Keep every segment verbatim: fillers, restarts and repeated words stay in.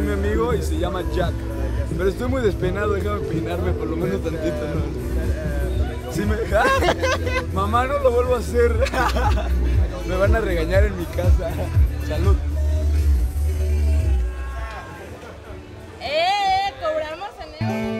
es mi amigo y se llama Jack. Pero estoy muy despeinado, déjame peinarme por lo menos tantito, ¿no? Si me... ¡Ah! Mamá, no lo vuelvo a hacer. Me van a regañar en mi casa. Salud. ¡Eh! Cobramos en ellos. Hey,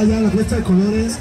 Allá la fiesta de colores.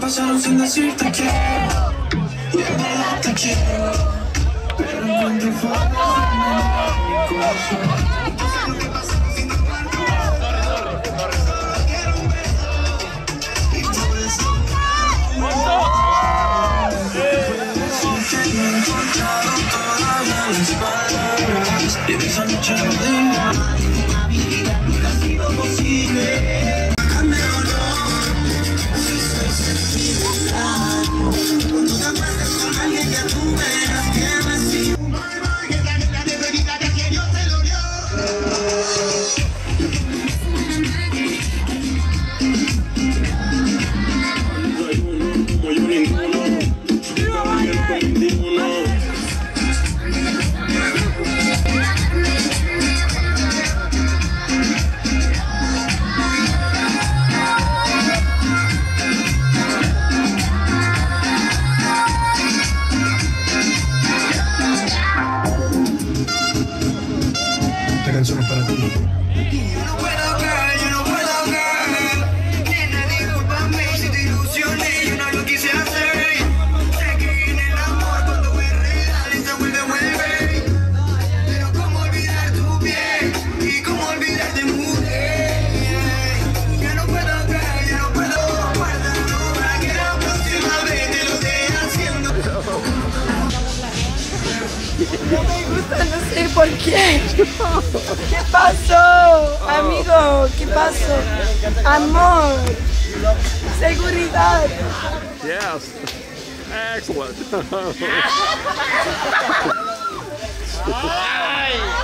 Pasaron sin decirte quiero, y en verdad te quiero, pero no encuentro forma de mi corazón. ¿Por qué? ¿Qué pasó? Amigo, ¿qué pasó? Amor. Seguridad. Yes. Excellent.